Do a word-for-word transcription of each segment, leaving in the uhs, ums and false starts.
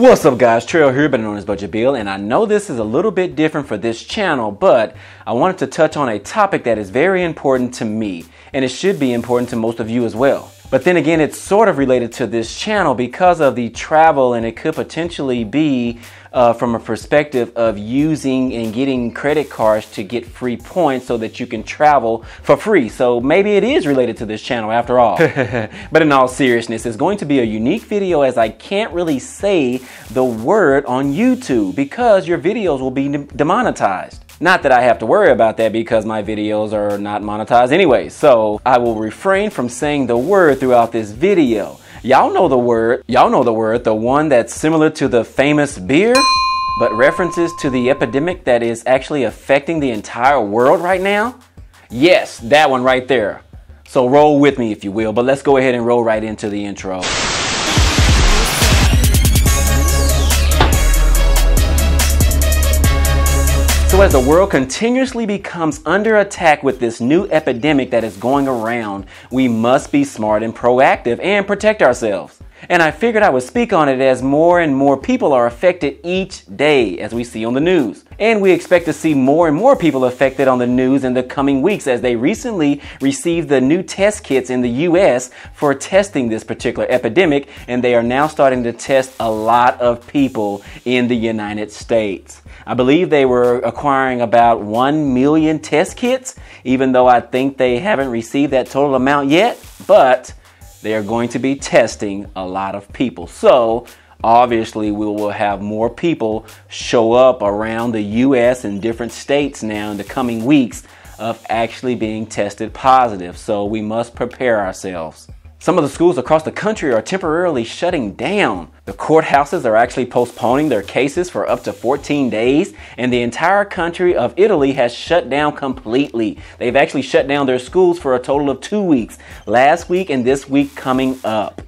What's up guys, Trail here, better known as Budget Bill, and I know this is a little bit different for this channel, but I wanted to touch on a topic that is very important to me, and it should be important to most of you as well. But then again, it's sort of related to this channel because of the travel, and it could potentially be uh, from a perspective of using and getting credit cards to get free points so that you can travel for free. So maybe it is related to this channel after all. But in all seriousness, it's going to be a unique video as I can't really say the word on YouTube because your videos will be demonetized. Not that I have to worry about that because my videos are not monetized anyway, so I will refrain from saying the word throughout this video. Y'all know the word, y'all know the word, the one that's similar to the famous beer, but references to the epidemic that is actually affecting the entire world right now? Yes, that one right there. So roll with me if you will, but let's go ahead and roll right into the intro. So as the world continuously becomes under attack with this new epidemic that is going around, we must be smart and proactive and protect ourselves. And I figured I would speak on it as more and more people are affected each day as we see on the news. And we expect to see more and more people affected on the news in the coming weeks as they recently received the new test kits in the U S for testing this particular epidemic, and they are now starting to test a lot of people in the United States. I believe they were acquiring about one million test kits, even though I think they haven't received that total amount yet, but they are going to be testing a lot of people. So obviously we will have more people show up around the U S and different states now in the coming weeks of actually being tested positive. So we must prepare ourselves. Some of the schools across the country are temporarily shutting down. The courthouses are actually postponing their cases for up to fourteen days, and the entire country of Italy has shut down completely. They've actually shut down their schools for a total of two weeks, last week and this week coming up.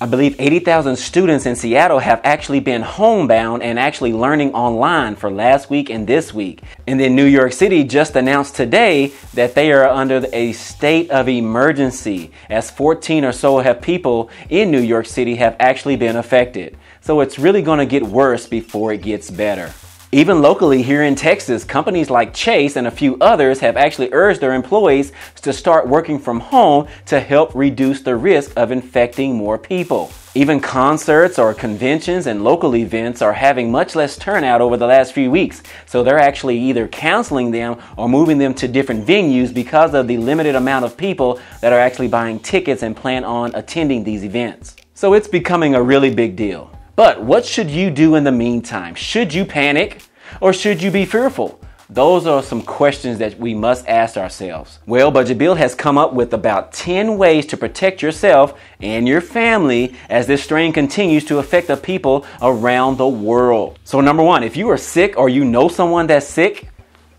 I believe eighty thousand students in Seattle have actually been homebound and actually learning online for last week and this week. And then New York City just announced today that they are under a state of emergency, as fourteen or so have people in New York City have actually been affected. So it's really going to get worse before it gets better. Even locally here in Texas, companies like Chase and a few others have actually urged their employees to start working from home to help reduce the risk of infecting more people. Even concerts or conventions and local events are having much less turnout over the last few weeks, so they're actually either canceling them or moving them to different venues because of the limited amount of people that are actually buying tickets and plan on attending these events. So it's becoming a really big deal. But what should you do in the meantime? Should you panic or should you be fearful? Those are some questions that we must ask ourselves. Well, Budget Bill has come up with about ten ways to protect yourself and your family as this strain continues to affect the people around the world. So number one, if you are sick or you know someone that's sick,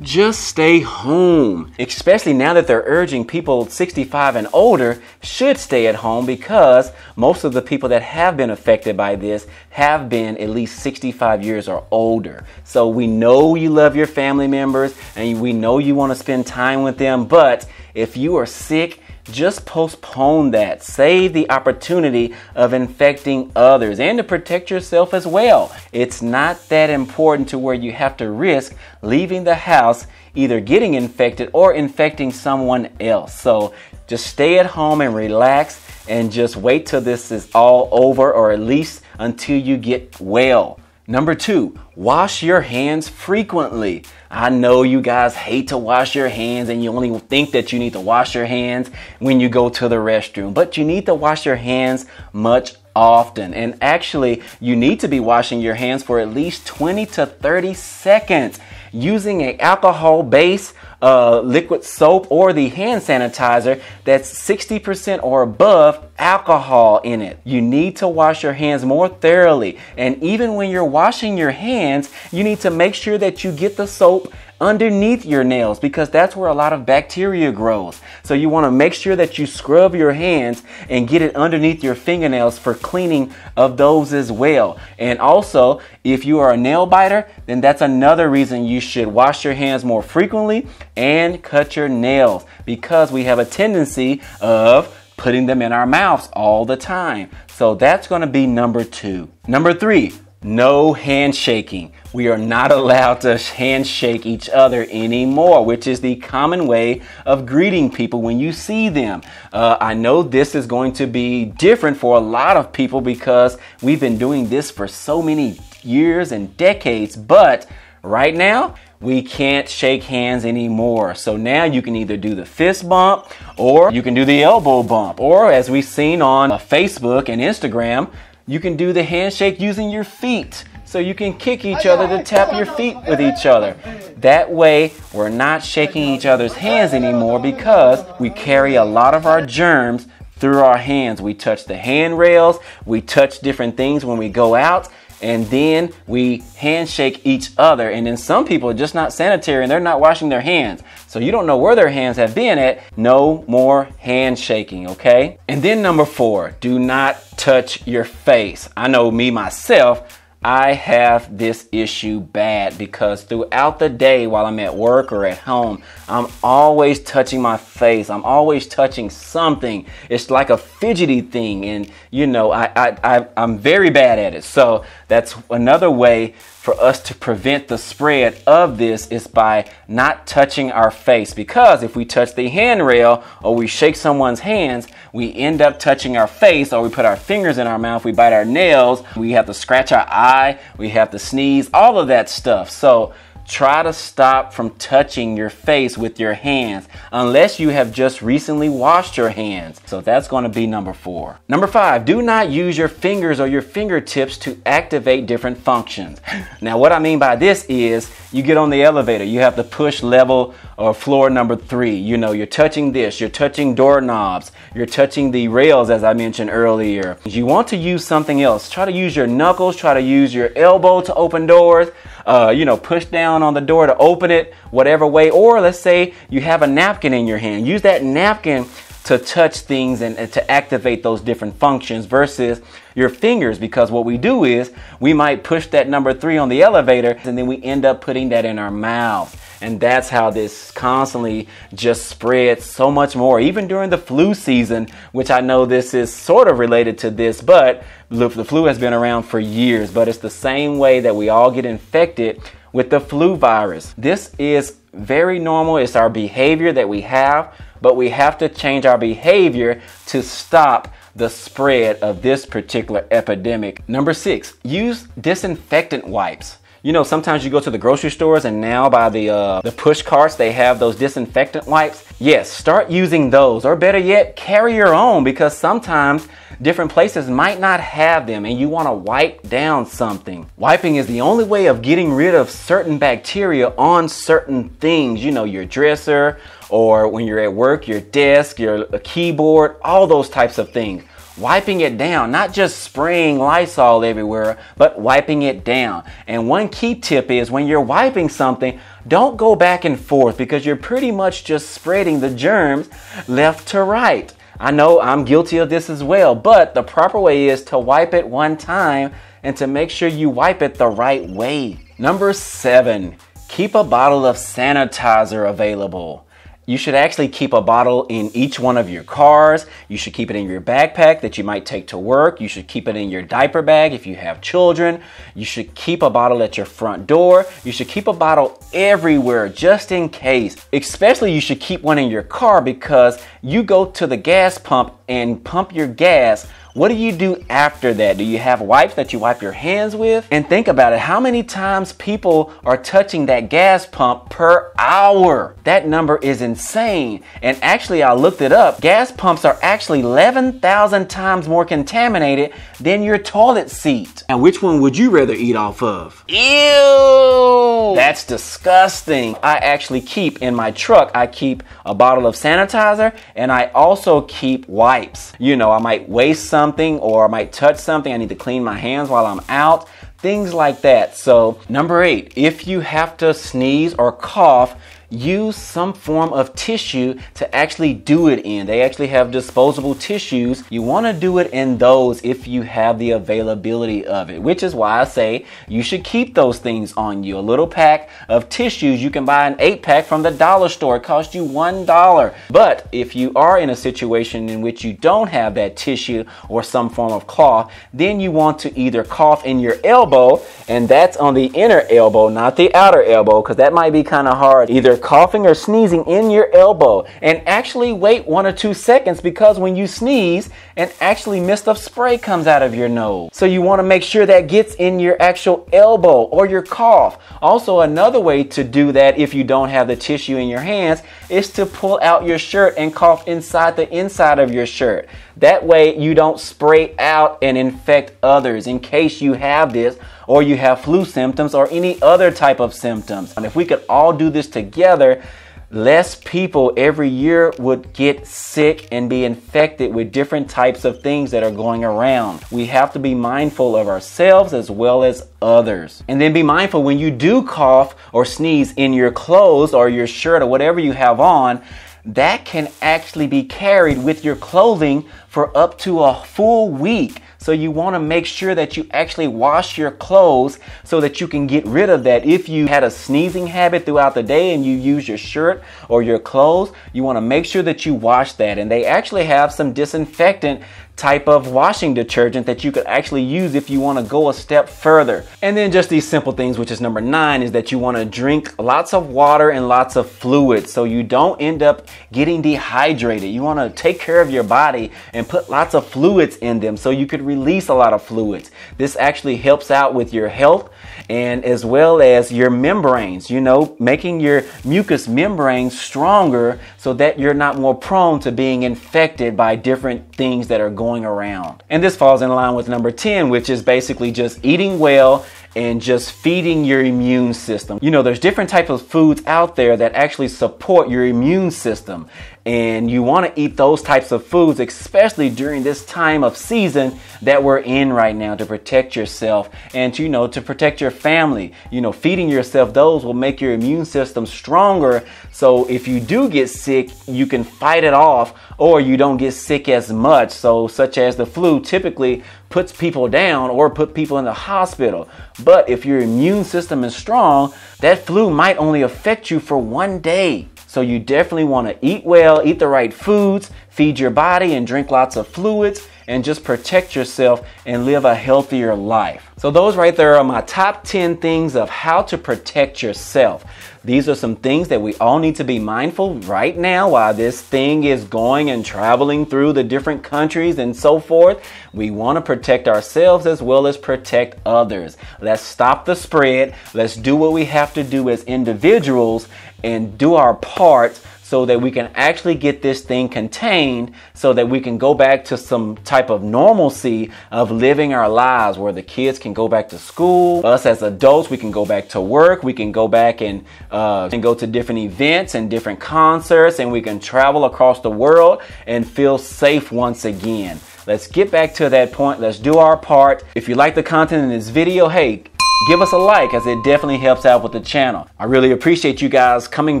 just stay home. Especially now that they're urging people sixty-five and older should stay at home because most of the people that have been affected by this have been at least sixty-five years or older. So we know you love your family members and we know you want to spend time with them, but if you are sick, just postpone that. Save the opportunity of infecting others and to protect yourself as well. It's not that important to where you have to risk leaving the house, either getting infected or infecting someone else. So just stay at home and relax and just wait till this is all over, or at least until you get well. Number two, wash your hands frequently. I know you guys hate to wash your hands and you only think that you need to wash your hands when you go to the restroom, but you need to wash your hands much often. And actually, you need to be washing your hands for at least twenty to thirty seconds using an alcohol-based uh, liquid soap or the hand sanitizer that's sixty percent or above alcohol in it. You need to wash your hands more thoroughly. And even when you're washing your hands, you need to make sure that you get the soap underneath your nails because that's where a lot of bacteria grows. So you want to make sure that you scrub your hands and get it underneath your fingernails for cleaning of those as well. And also, if you are a nail biter, then that's another reason you should wash your hands more frequently and cut your nails because we have a tendency of putting them in our mouths all the time. So that's going to be number two. Number three, No handshaking. We are not allowed to handshake each other anymore, which is the common way of greeting people when you see them. Uh, I know this is going to be different for a lot of people because we've been doing this for so many years and decades, but right now, we can't shake hands anymore. So now you can either do the fist bump or you can do the elbow bump, or as we've seen on uh, Facebook and Instagram, you can do the handshake using your feet. So you can kick each other to tap your feet with each other. That way, we're not shaking each other's hands anymore because we carry a lot of our germs through our hands. We touch the handrails, we touch different things when we go out, and then we handshake each other. And then some people are just not sanitary and they're not washing their hands. So you don't know where their hands have been at. No more handshaking, okay? And then number four, do not touch your face. I know me, myself, I have this issue bad because throughout the day while I'm at work or at home, I'm always touching my face. I'm always touching something. It's like a fidgety thing, and you know, I, I, I, I'm very bad at it. So that's another way for us to prevent the spread of this is by not touching our face, because if we touch the handrail or we shake someone's hands, we end up touching our face, or we put our fingers in our mouth, we bite our nails, we have to scratch our eyes, we have to sneeze, all of that stuff. So try to stop from touching your face with your hands unless you have just recently washed your hands. So that's going to be number four. Number five, do not use your fingers or your fingertips to activate different functions. Now what I mean by this is you get on the elevator, you have to push level or floor number three. You know, you're touching this, you're touching doorknobs, you're touching the rails as I mentioned earlier. You want to use something else. Try to use your knuckles, try to use your elbow to open doors, uh, you know, push down on the door to open it whatever way. Or let's say you have a napkin in your hand, use that napkin to touch things and, and to activate those different functions versus your fingers, because what we do is we might push that number three on the elevator and then we end up putting that in our mouth. And that's how this constantly just spreads so much more, even during the flu season, which I know this is sort of related to this, but the flu has been around for years, but it's the same way that we all get infected with the flu virus. This is very normal. It's our behavior that we have, but we have to change our behavior to stop the spread of this particular epidemic. Number six, use disinfectant wipes. You know, sometimes you go to the grocery stores and now by the uh, the push carts, they have those disinfectant wipes. Yes, start using those, or better yet, carry your own, because sometimes different places might not have them and you want to wipe down something. Wiping is the only way of getting rid of certain bacteria on certain things, you know, your dresser, or when you're at work, your desk, your keyboard, all those types of things. Wiping it down, not just spraying Lysol everywhere, but wiping it down. And one key tip is when you're wiping something, don't go back and forth, because you're pretty much just spreading the germs left to right. I know I'm guilty of this as well, but the proper way is to wipe it one time and to make sure you wipe it the right way. Number seven, keep a bottle of sanitizer available. You should actually keep a bottle in each one of your cars. You should keep it in your backpack that you might take to work. You should keep it in your diaper bag if you have children. You should keep a bottle at your front door. You should keep a bottle everywhere just in case. Especially you should keep one in your car, because you go to the gas pump and pump your gas. What do you do after that? Do you have wipes that you wipe your hands with? And think about it, how many times people are touching that gas pump per hour? That number is insane. And actually, I looked it up. Gas pumps are actually eleven thousand times more contaminated than your toilet seat. And which one would you rather eat off of? Ew! That's disgusting. I actually keep in my truck, I keep a bottle of sanitizer, and I also keep wipes. You know, I might waste some Something, or I might touch something, I need to clean my hands while I'm out, things like that. So number eight, if you have to sneeze or cough, use some form of tissue to actually do it in. They actually have disposable tissues. You want to do it in those if you have the availability of it, which is why I say you should keep those things on you. A little pack of tissues, you can buy an eight pack from the dollar store. It costs you one dollar. But if you are in a situation in which you don't have that tissue or some form of cloth, then you want to either cough in your elbow elbow, and that's on the inner elbow, not the outer elbow, because that might be kind of hard. Either coughing or sneezing in your elbow, and actually wait one or two seconds, because when you sneeze, an actually mist of spray comes out of your nose. So you want to make sure that gets in your actual elbow or your cough. Also, another way to do that if you don't have the tissue in your hands is to pull out your shirt and cough inside the inside of your shirt. That way you don't spray out and infect others in case you have this, or you have flu symptoms or any other type of symptoms. And if we could all do this together, less people every year would get sick and be infected with different types of things that are going around. We have to be mindful of ourselves as well as others. And then be mindful when you do cough or sneeze in your clothes or your shirt or whatever you have on, that can actually be carried with your clothing for up to a full week. So you want to make sure that you actually wash your clothes so that you can get rid of that. If you had a sneezing habit throughout the day and you use your shirt or your clothes, you want to make sure that you wash that. And they actually have some disinfectant type of washing detergent that you could actually use if you want to go a step further. And then just these simple things, which is number nine, is that you want to drink lots of water and lots of fluids so you don't end up getting dehydrated. You want to take care of your body and put lots of fluids in them so you could release a lot of fluids. This actually helps out with your health and as well as your membranes, you know, making your mucous membranes stronger so that you're not more prone to being infected by different things that are going around. And this falls in line with number ten, which is basically just eating well and just feeding your immune system. You know, there's different types of foods out there that actually support your immune system, and you want to eat those types of foods, especially during this time of season that we're in right now, to protect yourself and to, you know, to protect your family. You know, feeding yourself, those will make your immune system stronger. So if you do get sick, you can fight it off, or you don't get sick as much. So such as the flu typically puts people down or put people in the hospital. But if your immune system is strong, that flu might only affect you for one day. So you definitely want to eat well, eat the right foods, feed your body and drink lots of fluids, and just protect yourself and live a healthier life. So those right there are my top ten things of how to protect yourself. These are some things that we all need to be mindful right now while this thing is going and traveling through the different countries and so forth. We want to protect ourselves as well as protect others. Let's stop the spread. Let's do what we have to do as individuals and do our part so that we can actually get this thing contained, so that we can go back to some type of normalcy of living our lives, where the kids can go back to school, us as adults, we can go back to work, we can go back and, uh, and go to different events and different concerts, and we can travel across the world and feel safe once again. Let's get back to that point. Let's do our part. If you like the content in this video, hey, give us a like, as it definitely helps out with the channel. I really appreciate you guys coming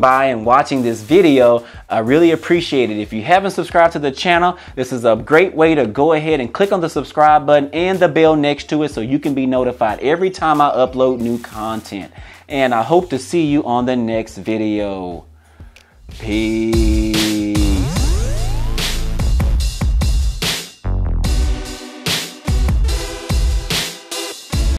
by and watching this video. I really appreciate it. If you haven't subscribed to the channel, this is a great way to go ahead and click on the subscribe button and the bell next to it so you can be notified every time I upload new content. And I hope to see you on the next video. Peace.